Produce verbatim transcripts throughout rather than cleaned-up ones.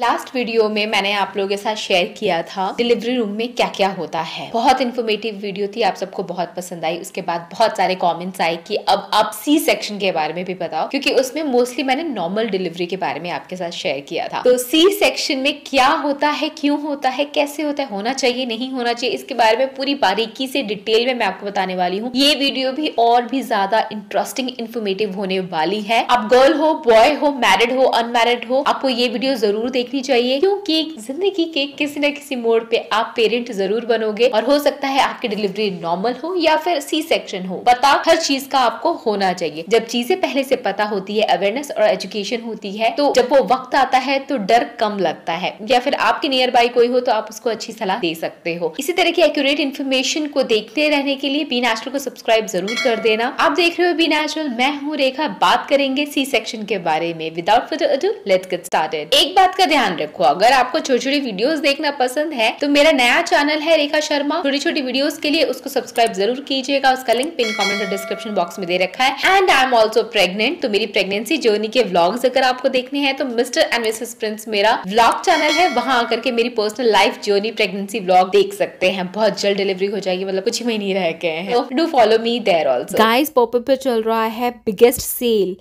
Last video में मैंने आप लोगों के साथ शेयर किया था डिलीवरी रूम में क्या क्या होता है। बहुत इन्फॉर्मेटिव वीडियो थी, आप सबको बहुत पसंद आई। उसके बाद बहुत सारे कमेंट्स आए कि अब आप सी सेक्शन के बारे में भी बताओ, क्योंकि उसमें मोस्टली मैंने नॉर्मल डिलीवरी के बारे में आपके साथ शेयर किया था। तो सी सेक्शन में क्या होता है, क्यों होता है, कैसे होता है, होना चाहिए नहीं होना चाहिए, इसके बारे में पूरी बारीकी से डिटेल में मैं आपको बताने वाली हूँ। ये वीडियो भी और भी ज्यादा इंटरेस्टिंग इन्फॉर्मेटिव होने वाली है। आप गर्ल हो, बॉय हो, मैरिड हो, अनमैरिड हो, आपको ये वीडियो जरूर देखनी चाहिए, क्योंकि जिंदगी के किसी न किसी मोड़ पे आप पेरेंट जरूर बनोगे और हो सकता है आपकी डिलीवरी नॉर्मल हो या फिर सी सेक्शन हो। पता हर चीज का आपको होना चाहिए। जब चीजें पहले से पता होती है, अवेयरनेस और एजुकेशन होती है, तो जब वो वक्त आता है तो डर कम लगता है, या फिर आपके नियर बाई कोई हो तो आप उसको अच्छी सलाह दे सकते हो। इसी तरह की एक्यूरेट इन्फॉर्मेशन को देखते रहने के लिए बी नेशनल को सब्सक्राइब जरूर कर देना। आप देख रहे हो बी नेशनल, मैं हूँ रेखा। बात करेंगे सी सेक्शन के बारे में। Without further ado let's get started. एक बात का ध्यान रखो, अगर आपको छोटी छोटी वीडियोस देखना पसंद है तो मेरा नया चैनल है रेखा शर्मा। छोटी छोटी वीडियोस के लिए उसको सब्सक्राइब जरूर कीजिएगा। उसका लिंक पिन, कमेंट और डिस्क्रिप्शन बॉक्स में दे रखा है। And I am also pregnant, तो मेरी प्रेगनेंसी जर्नी के व्लॉग्स अगर आपको देखने हैं तो मिस्टर एंड मिसेस प्रिंस मेरा व्लॉग चैनल है, वहां आकर के मेरी personal life journey pregnancy vlog देख सकते हैं। बहुत जल्द डिलीवरी हो जाएगी, मतलब कुछ ही महीने रह गए हैं, तो do follow me there also. Guys, popup पे चल रहा है biggest sale,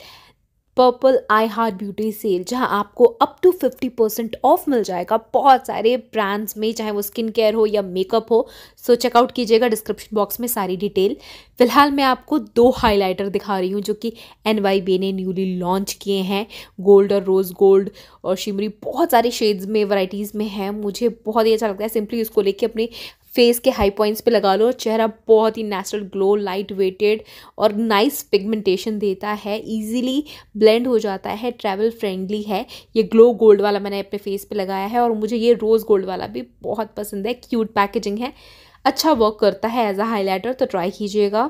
purple I heart beauty sale, जहां आपको up to fifty percent off मिल जाएगा बहुत सारे ब्रांड्स में, चाहे वो स्किन केयर हो या मेकअप हो। सो चेकआउट कीजिएगा, डिस्क्रिप्शन बॉक्स में सारी डिटेल। फिलहाल मैं आपको दो हाइलाइटर दिखा रही हूँ जो कि एन वाई बी ने न्यूली लॉन्च किए हैं। गोल्ड और रोज़ गोल्ड और शिमरी, बहुत सारे शेड्स में, वैराइटीज़ में है। मुझे बहुत ही अच्छा लगता है। सिंपली उसको लेके अपने फेस के हाई पॉइंट्स पे लगा लो और चेहरा बहुत ही नेचुरल ग्लो, लाइट वेटेड और नाइस पिगमेंटेशन देता है। इजीली ब्लेंड हो जाता है, ट्रैवल फ्रेंडली है। ये ग्लो गोल्ड वाला मैंने अपने फेस पे लगाया है और मुझे ये रोज़ गोल्ड वाला भी बहुत पसंद है। क्यूट पैकेजिंग है, अच्छा वर्क करता है एज अ हाईलाइटर, तो ट्राई कीजिएगा।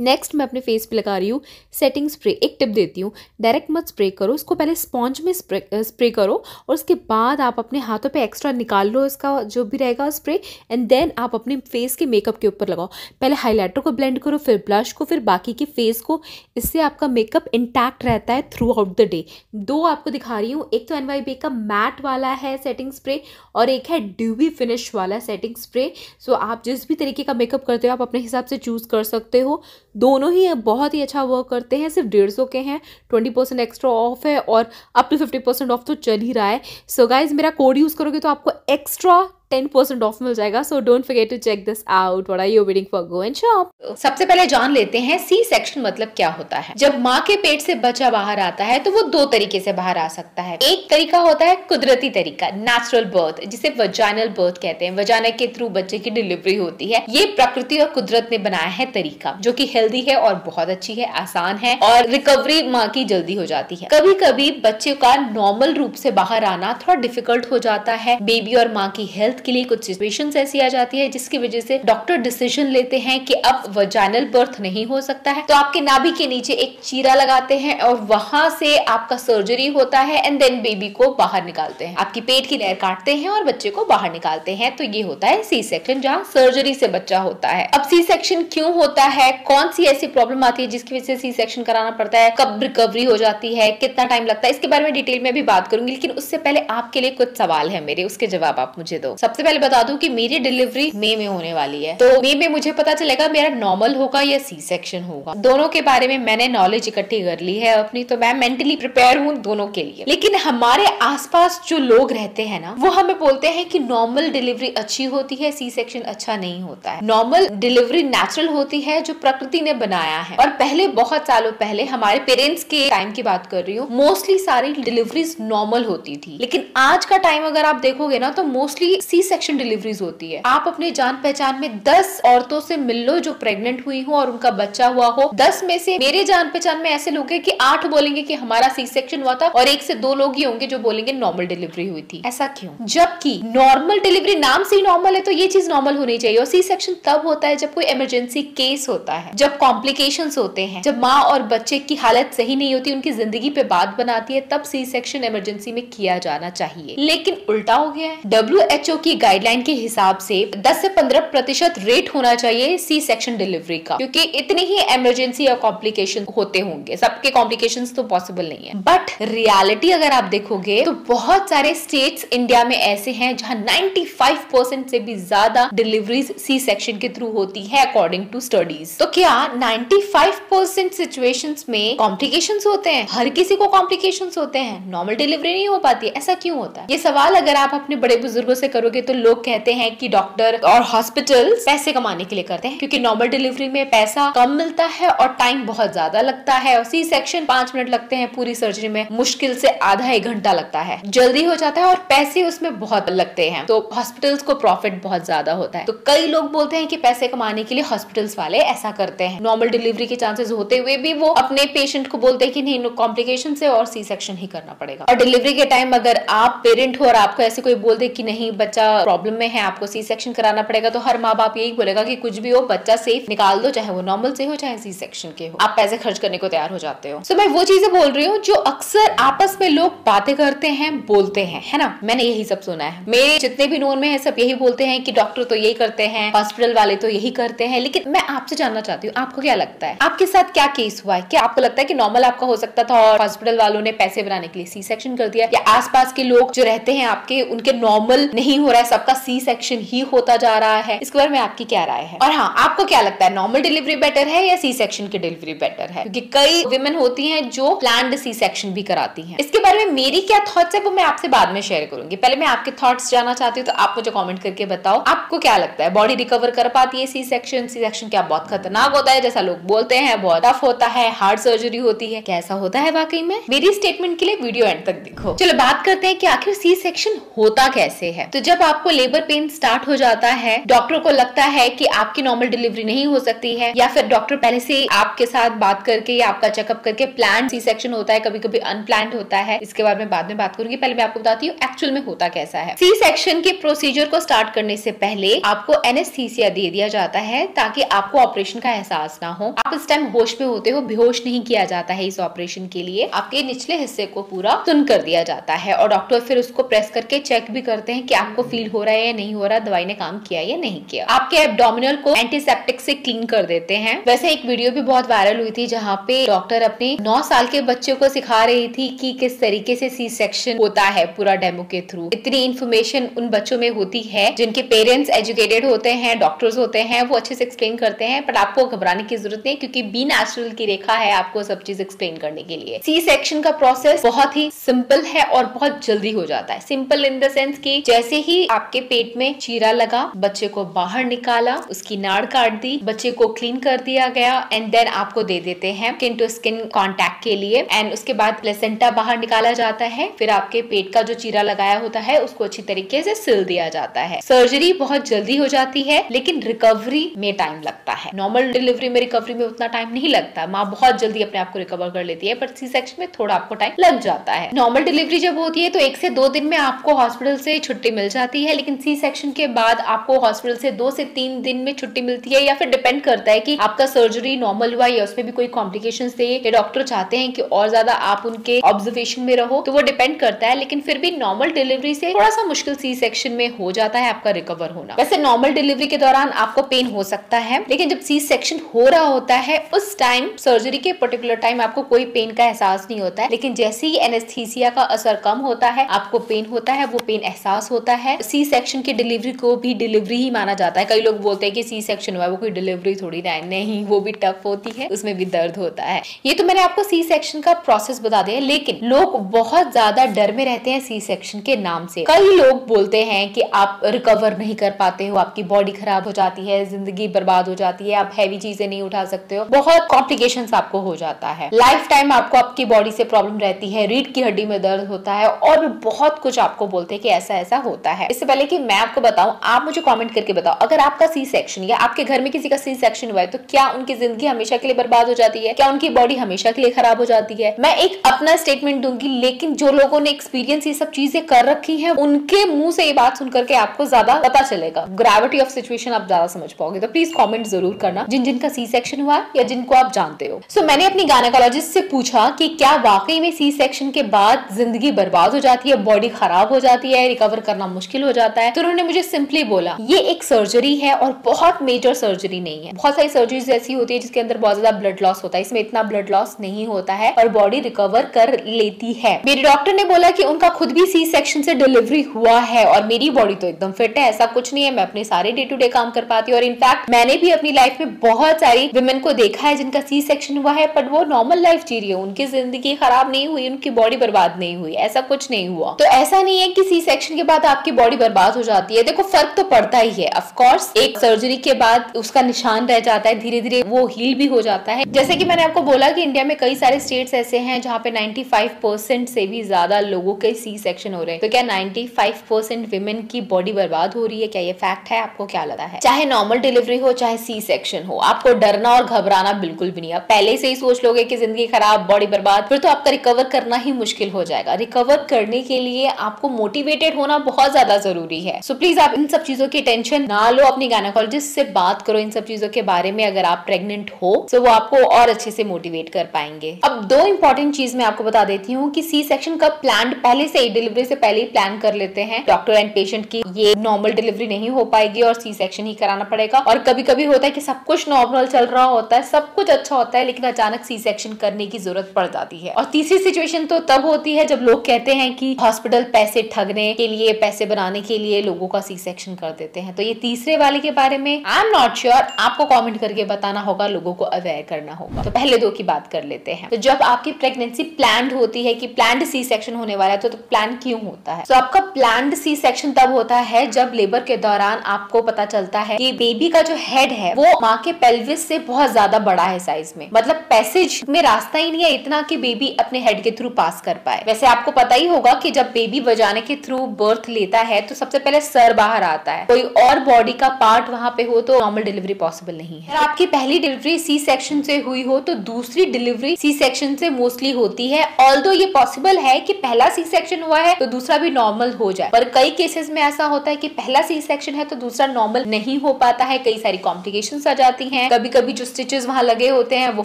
नेक्स्ट मैं अपने फेस पे लगा रही हूँ सेटिंग स्प्रे। एक टिप देती हूँ, डायरेक्ट मत स्प्रे करो, उसको पहले स्पॉन्ज में स्प्रे स्प्रे करो और उसके बाद आप अपने हाथों पे एक्स्ट्रा निकाल लो इसका जो भी रहेगा स्प्रे, एंड देन आप अपने फेस के मेकअप के ऊपर लगाओ। पहले हाइलाइटर को ब्लेंड करो, फिर ब्लश को, फिर बाकी के फेस को। इससे आपका मेकअप इंटैक्ट रहता है थ्रू आउट द डे। दो आपको दिखा रही हूँ, एक तो एन वाई बी का मैट वाला है सेटिंग स्प्रे और एक है ड्यूबी फिनिश वाला सेटिंग स्प्रे। सो आप जिस भी तरीके का मेकअप करते हो आप अपने हिसाब से चूज़ कर सकते हो। दोनों ही बहुत ही अच्छा वर्क करते हैं। सिर्फ डेढ़ सौ के हैं, ट्वेंटी परसेंट एक्स्ट्रा ऑफ है और up to fifty percent off तो चल ही रहा है। सो so गाइज, मेरा कोड यूज़ करोगे तो आपको एक्स्ट्रा टेन परसेंट ऑफ मिल जाएगा। So don't forget to check this out. What are you waiting for, go and shop. सबसे पहले जान लेते हैं सी सेक्शन मतलब क्या होता है। जब माँ के पेट से बच्चा बाहर आता है तो वो दो तरीके से बाहर आ सकता है। एक तरीका होता है कुदरती तरीका, नेचुरल बर्थ, जिसे वजाइनल बर्थ कहते हैं। वजाइना के थ्रू बच्चे की डिलीवरी होती है। ये प्रकृति और कुदरत ने बनाया है तरीका, जो की हेल्दी है और बहुत अच्छी है, आसान है और रिकवरी माँ की जल्दी हो जाती है। कभी कभी बच्चे का नॉर्मल रूप से बाहर आना थोड़ा डिफिकल्ट हो जाता है। बेबी और माँ की हेल्थ के लिए कुछ सिचुएशंस ऐसी आ जाती है जिसकी वजह से डॉक्टर डिसीजन लेते हैं कि अब वजाइनल बर्थ नहीं हो सकता है, तो आपके नाभि के नीचे एक चीरा लगाते हैं और वहां से आपका सर्जरी होता है एंड देन बेबी को बाहर निकालते हैं। आपकी पेट की लेयर काटते हैं और बच्चे को बाहर निकालते हैं। तो ये होता है सी सेक्शन, जहाँ सर्जरी से बच्चा होता है। अब सी सेक्शन क्यों होता है, कौन सी ऐसी प्रॉब्लम आती है जिसकी वजह से सी सेक्शन कराना पड़ता है, कब रिकवरी हो जाती है, कितना टाइम लगता है, इसके बारे में डिटेल में भी बात करूंगी। लेकिन उससे पहले आपके लिए कुछ सवाल है मेरे, उसके जवाब आप मुझे दो। सबसे पहले बता दूं कि मेरी डिलीवरी मई में होने वाली है, तो मई में मुझे पता चलेगा मेरा नॉर्मल होगा या सी सेक्शन होगा। दोनों के बारे में मैंने नॉलेज इकट्ठी कर ली है अपनी, तो मैं मेंटली प्रिपेयर हूँ दोनों के लिए। लेकिन हमारे आसपास जो लोग रहते हैं ना, वो हमें बोलते हैं कि नॉर्मल डिलीवरी अच्छी होती है, सी सेक्शन अच्छा नहीं होता है। नॉर्मल डिलीवरी नेचुरल होती है जो प्रकृति ने बनाया है। और पहले, बहुत सालों पहले, हमारे पेरेंट्स के टाइम की बात कर रही हूँ, मोस्टली सारी डिलीवरीज नॉर्मल होती थी। लेकिन आज का टाइम अगर आप देखोगे ना, तो मोस्टली सी सेक्शन डिलीवरीज होती है। आप अपने जान पहचान में दस औरतों से मिल लो जो प्रेग्नेंट हुई हो और उनका बच्चा हुआ हो। दस में से मेरे जान पहचान में ऐसे लोग हैं कि आठ बोलेंगे कि हमारा सी सेक्शन हुआ था और एक से दो लोग ही होंगे जो बोलेंगे नॉर्मल डिलीवरी हुई थी। ऐसा क्यों, जबकि नॉर्मल डिलीवरी नाम से ही नॉर्मल है, तो ये चीज नॉर्मल होनी चाहिए। और सी सेक्शन तब होता है जब कोई इमरजेंसी केस होता है, जब कॉम्प्लिकेशंस होते हैं, जब माँ और बच्चे की हालत सही नहीं होती, उनकी जिंदगी पे बात बनाती है, तब सी सेक्शन इमरजेंसी में किया जाना चाहिए। लेकिन उल्टा हो गया है। डब्ल्यू एच ओ की गाइडलाइन के हिसाब से दस से पंद्रह प्रतिशत रेट होना चाहिए सी सेक्शन डिलीवरी का, क्योंकि इतनी ही इमरजेंसी या कॉम्प्लिकेशन होते होंगे, सबके कॉम्प्लिकेशंस तो पॉसिबल नहीं है। बट रियलिटी अगर आप देखोगे तो बहुत सारे स्टेट्स इंडिया में ऐसे हैं जहां पचानवे परसेंट से भी ज्यादा डिलीवरीज सी सेक्शन के थ्रू होती है अकॉर्डिंग टू स्टडीज। तो क्या पचानवे परसेंट सिचुएशंस में कॉम्प्लिकेशंस होते हैं? हर किसी को कॉम्प्लिकेशंस होते हैं, नॉर्मल डिलीवरी नहीं हो पाती है, ऐसा क्यों होता है? ये सवाल अगर आप अपने बड़े बुजुर्गों से करोगे तो लोग कहते हैं कि डॉक्टर और हॉस्पिटल पैसे कमाने के लिए करते हैं, क्योंकि नॉर्मल डिलीवरी में पैसा कम मिलता है और टाइम बहुत ज्यादा लगता है, और सी सेक्शन पांच मिनट लगते हैं, पूरी सर्जरी में मुश्किल से आधा एक घंटा लगता है, जल्दी हो जाता है और पैसे उसमें बहुत लगते हैं, तो हॉस्पिटल्स को प्रॉफिट बहुत ज्यादा होता है। तो कई लोग बोलते हैं कि पैसे कमाने के लिए हॉस्पिटल्स वाले ऐसा करते हैं। नॉर्मल डिलीवरी के चांसेस होते हुए भी वो अपने पेशेंट को बोलते हैं कि नहीं, कॉम्प्लिकेशन से और सी सेक्शन ही करना पड़ेगा। और डिलीवरी के टाइम अगर आप पेरेंट हो और आपको ऐसे कोई बोल दे कि नहीं बच्चा प्रॉब्लम में है, आपको सी सेक्शन कराना पड़ेगा, तो हर माँ बाप यही बोलेगा कि कुछ भी हो बच्चा सेफ निकाल दो, चाहे वो नॉर्मल से हो चाहे सी सेक्शन के हो, आप पैसे खर्च करने को तैयार हो जाते हो। सो मैं वो चीजें बोल रही हूँ जो अक्सर आपस में लोग बातें करते हैं, बोलते हैं, है ना। मैंने यही सब सुना है, मेरे जितने भी नोन में है सब यही बोलते हैं कि डॉक्टर तो यही करते हैं, हॉस्पिटल वाले तो यही करते हैं। लेकिन मैं आपसे जानना चाहती हूँ, आपको क्या लगता है? आपके साथ क्या केस हुआ है? क्या आपको लगता है कि नॉर्मल आपका हो सकता था और हॉस्पिटल वालों ने पैसे बनाने के लिए सी सेक्शन कर दिया, या आसपास के लोग जो रहते हैं आपके उनके नॉर्मल नहीं हो रहा है, सबका सी सेक्शन ही होता जा रहा है? इसके बारे में आपकी क्या राय है? और हाँ, आपको क्या लगता है नॉर्मल डिलीवरी बेटर है या सी सेक्शन की डिलीवरी बेटर है? क्योंकि कई वुमेन होती हैं जो प्लान्ड सी सेक्शन भी कराती हैं। इसके बारे में मेरी क्या थॉट्स है वो मैं आपसे बाद में शेयर करूंगी, पहले मैं आपके थॉट्स जानना चाहती हूँ। तो आप मुझे कॉमेंट करके बताओ आपको क्या लगता है, बॉडी रिकवर कर पाती है सी सेक्शन? सी सेक्शन क्या बहुत खतरनाक होता है जैसा लोग बोलते हैं, बहुत टफ होता है, हार्ड सर्जरी होती है, कैसा होता है वाकई में? मेरी स्टेटमेंट के लिए वीडियो एंड तक देखो। चलो बात करते हैं कि आखिर सी सेक्शन होता कैसे है। तो जब आपको लेबर पेन स्टार्ट हो जाता है, डॉक्टर को लगता है कि आपकी नॉर्मल डिलीवरी नहीं हो सकती है, या फिर डॉक्टर पहले से आपके साथ बात करके या आपका चेकअप करके, प्लान सी सेक्शन होता है, कभी कभी अनप्लान होता है, इसके बारे में बाद में बात करूंगी, पहले मैं आपको बताती हूँ एक्चुअल में होता कैसा है। सी सेक्शन के प्रोसीजर को स्टार्ट करने से पहले आपको एनेस्थीसिया दे दिया जाता है ताकि आपको ऑपरेशन का एहसास ना हो। आप इस टाइम होश में होते हो, बेहोश नहीं किया जाता है। इस ऑपरेशन के लिए आपके निचले हिस्से को पूरा सुन कर दिया जाता है और डॉक्टर फिर उसको प्रेस करके चेक भी करते हैं कि आपको फील हो रहा है या नहीं हो रहा, दवाई ने काम किया या नहीं किया। आपके एब्डोमिनल को एंटीसेप्टिक से क्लीन कर देते हैं। वैसे एक वीडियो भी बहुत वायरल हुई थी जहाँ पे डॉक्टर अपने नौ साल के बच्चे को सिखा रही थी कि किस तरीके से सी सेक्शन होता है, पूरा डेमो के थ्रू। इतनी इन्फॉर्मेशन उन बच्चों में होती है, जिनके पेरेंट्स एजुकेटेड होते हैं, डॉक्टर्स होते हैं, वो अच्छे से एक्सप्लेन करते हैं। बट आपको घबराने की जरूरत नहीं, क्योंकि बी नेचुरल की रेखा है आपको सब चीज एक्सप्लेन करने के लिए। सी सेक्शन का प्रोसेस बहुत ही सिंपल है और बहुत जल्दी हो जाता है। सिंपल इन द सेंस कि जैसे ही आपके पेट में चीरा लगा, बच्चे को बाहर निकाला, उसकी नाड़ काट दी, बच्चे को क्लीन कर दिया गया, एंड देन आपको दे देते हैं स्किन टू स्किन कांटेक्ट के लिए। एंड उसके बाद प्लेसेंटा बाहर निकाला जाता है, फिर आपके पेट का जो चीरा लगाया होता है उसको अच्छी तरीके से सिल दिया जाता है। सर्जरी बहुत जल्दी हो जाती है, लेकिन रिकवरी में टाइम लगता है। नॉर्मल डिलीवरी में रिकवरी में उतना टाइम नहीं लगता, माँ बहुत जल्दी अपने आप को रिकवर कर लेती है, पर सी सेक्शन में थोड़ा आपको टाइम लग जाता है। नॉर्मल डिलीवरी जब होती है तो एक से दो दिन में आपको हॉस्पिटल से छुट्टी मिल जाती है, लेकिन सी सेक्शन के बाद आपको हॉस्पिटल से दो से तीन दिन में छुट्टी मिलती है, या फिर डिपेंड करता है कि आपका सर्जरी नॉर्मल हुआ या उसमें भी कोई कॉम्प्लिकेशंस थे, या डॉक्टर चाहते हैं कि और ज्यादा आप उनके ऑब्जर्वेशन में रहो, तो वो डिपेंड करता है। लेकिन फिर भी नॉर्मल डिलीवरी से थोड़ा सा मुश्किल सी सेक्शन में हो जाता है आपका रिकवर होना। वैसे नॉर्मल डिलीवरी के दौरान आपको पेन हो सकता है, लेकिन जब सी सेक्शन हो रहा होता है उस टाइम, सर्जरी के पर्टिकुलर टाइम, आपको कोई पेन का एहसास नहीं होता है। लेकिन जैसे ही एनेस्थीसिया का असर कम होता है, आपको पेन होता है, वो पेन एहसास होता है। सी सेक्शन की डिलीवरी को भी डिलीवरी ही माना जाता है। कई लोग बोलते हैं कि सी सेक्शन हुआ है वो कोई डिलीवरी थोड़ी ना, नहीं, वो भी टफ होती है, उसमें भी दर्द होता है। ये तो मैंने आपको सी सेक्शन का प्रोसेस बता दिया, लेकिन लोग बहुत ज्यादा डर में रहते हैं सी सेक्शन के नाम से। कई लोग बोलते हैं कि आप रिकवर नहीं कर पाते हो, आपकी बॉडी खराब हो जाती है, जिंदगी बर्बाद हो जाती है, आप हैवी चीजें नहीं उठा सकते हो, बहुत कॉम्प्लिकेशन आपको हो जाता है, लाइफ टाइम आपको आपकी बॉडी से प्रॉब्लम रहती है, रीढ़ की हड्डी में दर्द होता है, और बहुत कुछ आपको बोलते हैं कि ऐसा ऐसा होता है। इससे पहले कि मैं आपको बताऊं, आप मुझे कमेंट करके बताओ अगर आपका सी सेक्शन या आपके घर में किसी का सी सेक्शन हुआ है तो क्या उनकी जिंदगी हमेशा के लिए बर्बाद हो जाती है, क्या उनकी बॉडी हमेशा के लिए खराब हो जाती है? मैं एक अपना स्टेटमेंट दूंगी, लेकिन जो लोगों ने एक्सपीरियंस ये सब चीजें कर रखी है उनके मुंह से ये बात सुनकर के आपको ज्यादा पता चलेगा, ग्रेविटी ऑफ सिचुएशन आप ज्यादा समझ पाओगे। तो प्लीज कॉमेंट जरूर करना, जिन जिनका सी सेक्शन हुआ या जिनको आप जानते हो। सो so, मैंने अपनी गायनेकोलॉजिस्ट से पूछा कि क्या वाकई में सी सेक्शन के बाद जिंदगी बर्बाद हो जाती है, बॉडी खराब हो जाती है, रिकवर करना मुश्किल मुश्किल हो जाता है। तो उन्होंने मुझे सिंपली बोला ये एक सर्जरी है और बहुत मेजर सर्जरी नहीं है। बहुत सारी सर्जरीज ऐसी होती है जिसके अंदर बहुत ज्यादा ब्लड लॉस होता है, इसमें इतना ब्लड लॉस नहीं होता है और बॉडी रिकवर कर लेती है। मेरे डॉक्टर ने बोला कि उनका खुद भी सी सेक्शन से डिलीवरी हुआ है और मेरी बॉडी तो एकदम फिट है, ऐसा कुछ नहीं है, मैं अपने सारे डे टू डे काम कर पाती हूँ। और इनफैक्ट मैंने भी अपनी लाइफ में बहुत सारी वुमेन को देखा है जिनका सी सेक्शन हुआ है बट वो नॉर्मल लाइफ जी रही है, उनकी जिंदगी खराब नहीं हुई, उनकी बॉडी बर्बाद नहीं हुई, ऐसा कुछ नहीं हुआ। तो ऐसा नहीं है कि सी सेक्शन के बाद आपकी बॉडी बर्बाद हो जाती है। देखो फर्क तो पड़ता ही है, ऑफ कोर्स एक सर्जरी के बाद उसका निशान रह जाता है, धीरे धीरे वो हील भी हो जाता है। जैसे कि मैंने आपको बोला कि इंडिया में कई सारे स्टेट्स ऐसे हैं जहाँ पे पचानवे परसेंट से भी ज्यादा लोगों के सी सेक्शन हो रहे हैं। तो क्या पचानवे परसेंट विमेन की बॉडी बर्बाद हो रही है? क्या ये फैक्ट है? आपको क्या लगा है? चाहे नॉर्मल डिलीवरी हो चाहे सी सेक्शन हो, आपको डरना और घबराना बिल्कुल भी नहीं। आप पहले से ही सोच लोगे कि जिंदगी खराब, बॉडी बर्बाद, फिर तो आपका रिकवर करना ही मुश्किल हो जाएगा। रिकवर करने के लिए आपको मोटिवेटेड होना बहुत ज्यादा जरूरी है। सो प्लीज आप इन सब चीजों की टेंशन ना लो, अपने गायनेकोलॉजिस्ट से बात करो इन सब चीजों के बारे में अगर आप प्रेग्नेंट हो, तो वो आपको और अच्छे से मोटिवेट कर पाएंगे। अब दो इंपॉर्टेंट चीज मैं आपको बता देती हूँ कि सी सेक्शन का प्लान पहले से ही, डिलीवरी से पहले ही प्लान कर लेते हैं डॉक्टर एंड पेशेंट की ये नॉर्मल डिलीवरी नहीं हो पाएगी और सी सेक्शन ही कराना पड़ेगा। और कभी कभी होता है कि सब कुछ नॉर्मल चल रहा होता है, सब कुछ अच्छा होता है, लेकिन अचानक सी सेक्शन करने की जरूरत पड़ जाती है। और तीसरी सिचुएशन तो तब होती है जब लोग कहते हैं कि हॉस्पिटल पैसे ठगने के लिए, पैसे बनाने के लिए लोगों का सी सेक्शन कर देते हैं। तो ये तीसरे वाले के बारे में आई एम नॉट श्योर, आपको कॉमेंट करके बताना होगा, लोगों को अवेयर करना होगा। तो पहले दो की बात कर लेते हैं। तो जब आपकी प्रेगनेंसी प्लान्ड होती है कि प्लान्ड सी सेक्शन होने वाला है, तो, तो प्लान क्यों होता है? तो so, आपका प्लान्ड सी सेक्शन तब होता है जब लेबर के दौरान आपको पता चलता है कि बेबी का जो हेड है वो माँ के पेल्विस से बहुत ज्यादा बड़ा है साइज में, मतलब पैसेज में रास्ता ही नहीं है इतना कि बेबी अपने हेड के थ्रू पास कर पाए। वैसे आपको पता ही होगा कि जब बेबी वजाने के थ्रू बर्थ लेता है तो सबसे पहले सर बाहर आता है, कोई और बॉडी का पार्ट वहाँ पे हो तो नॉर्मल डिलीवरी पॉसिबल नहीं है। अगर आपकी पहली डिलीवरी सी सेक्शन से हुई हो तो दूसरी डिलीवरी सी सेक्शन से मोस्टली होती है। ऑल्दो ये पॉसिबल है कि पहला सी सेक्शन हुआ है तो दूसरा भी नॉर्मल हो जाए, पर कई केसेस में ऐसा होता है कि पहला सी सेक्शन है तो दूसरा नॉर्मल नहीं हो पाता है, कई सारी कॉम्प्लिकेशंस आ जाती हैं, कभी कभी जो स्टिचेस वहां लगे होते हैं वो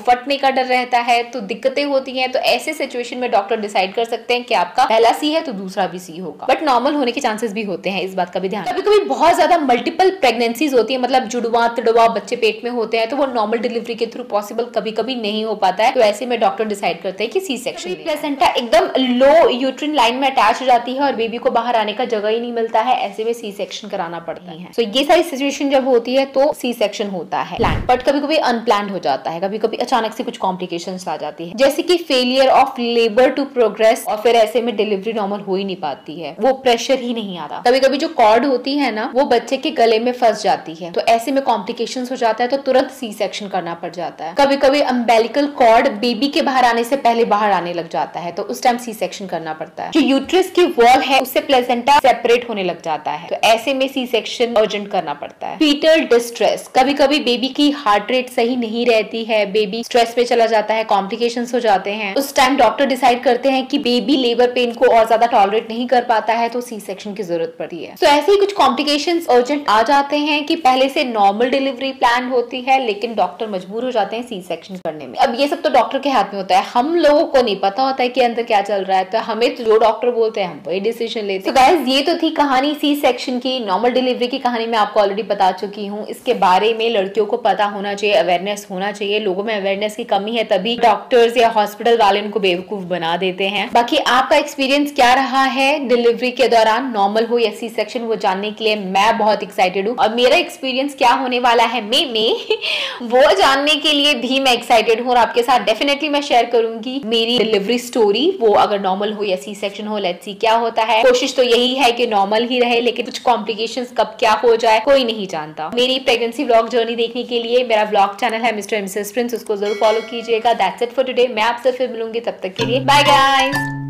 फटने का डर रहता है, तो दिक्कतें होती हैं। तो ऐसे सिचुएशन में डॉक्टर डिसाइड कर सकते हैं कि आपका पहला सी है तो दूसरा भी सी होगा, बट नॉर्मल होने के चांसेस भी होते हैं, इस बात का भी ध्यान। कभी कभी बहुत ज्यादा मल्टीपल प्रेगनेंसीज होती है, मतलब जुड़वा तिड़वा बच्चे पेट में होते हैं, तो वो नॉर्मल डिलीवरी के थ्रू पॉसिबल कभी कभी नहीं हो पाता है। तो ऐसे में डॉक्टर डिसाइड करते हैं कि सी सेक्शन। प्लेसेंटा एकदम लो यूट्रिन लाइन में अटैच हो जाती है और बेबी को बाहर आने का जगह ही नहीं मिलता है, ऐसे में सी सेक्शन कराना पड़ता है। सो so, ये सारी सिचुएशन जब होती है तो सी सेक्शन होता है प्लान, बट कभी कभी अनप्लान हो जाता है, कभी कभी अचानक से कुछ कॉम्प्लिकेशंस आ जाती है जैसे कि failure of labour to progress, और फिर ऐसे में डिलीवरी नॉर्मल हो ही नहीं पाती है, वो प्रेशर ही नहीं आता। कभी कभी जो कॉर्ड होती है ना वो बच्चे के गले में फंस जाती है, तो ऐसे में कॉम्प्लिकेशंस हो जाता है तो तुरंत सी सेक्शन करना पड़ जाता है। कभी कभी अम्बेलिकल कॉर्ड बेबी के बाहर आने से पहले बाहर आने लग जाता है, तो उस टाइम सी सेक्शन करना पड़ता है। जो यूट्रस की वॉल है उससे प्लेसेंटा सेपरेट होने लग जाता है, तो ऐसे में सी सेक्शन अर्जेंट करना पड़ता है। फीटल डिस्ट्रेस, कभी कभी बेबी की हार्ट रेट सही नहीं रहती है, बेबी स्ट्रेस में चला जाता है, कॉम्प्लिकेशंस हो जाते हैं, उस टाइम डॉक्टर डिसाइड करते हैं कि बेबी लेबर पेन को और ज्यादा टॉलरेट नहीं कर पाता है, तो सी सेक्शन की जरूरत पड़ती है। तो ऐसे ही कुछ कॉम्प्लिकेशंस अर्जेंट आ जाते हैं कि पहले से नॉर्मल डिलीवरी प्लान होती है लेकिन डॉक्टर मजबूर हो जाते हैं सी सेक्शन करने में। अब ये सब तो डॉक्टर के हाथ में होता है, हम लोगों को नहीं पता होता है कि अंदर क्या चल रहा है, तो हमें जो डॉक्टर बोलते हैं हम वही डिसीजन लेते हैं। तो गाइस ये तो थी कहानी सी सेक्शन की। नॉर्मल डिलीवरी की कहानी मैं आपको ऑलरेडी बता चुकी हूँ, इसके बारे में लड़कियों को पता होना चाहिए, अवेयरनेस होना चाहिए, लोगों में अवेयरनेस की कमी है तभी डॉक्टर्स या हॉस्पिटल वाले उनको बेवकूफ बना देते हैं। बाकी आपका एक्सपीरियंस क्या रहा है डिलीवरी के दौरान, नॉर्मल हो या सी सेक्शन, वो जानने के लिए मैं बहुत एक्साइटेड हूँ। और मेरा एक्सपीरियंस क्या होने वाला है मे में वो जानने के लिए भी मैं एक्साइटेड हूँ और आपके साथ डेफिनेटली मैं शेयर करूंगी मेरी डिलीवरी स्टोरी, वो अगर नॉर्मल हो या सी सेक्शन हो। लेट्स सी क्या होता है, कोशिश तो यही है कि नॉर्मल ही रहे, लेकिन कुछ कॉम्प्लिकेशंस कब क्या हो जाए कोई नहीं जानता। मेरी प्रेगनेंसी व्लॉग जर्नी देखने के लिए मेरा व्लॉग चैनल है मिस्टर एंड मिसेस प्रिंस, उसको जरूर फॉलो कीजिएगा। दैट्स इट फॉर टुडे, मैं आपसे फिर मिलूंगी, तब तक के लिए बाय गाइस।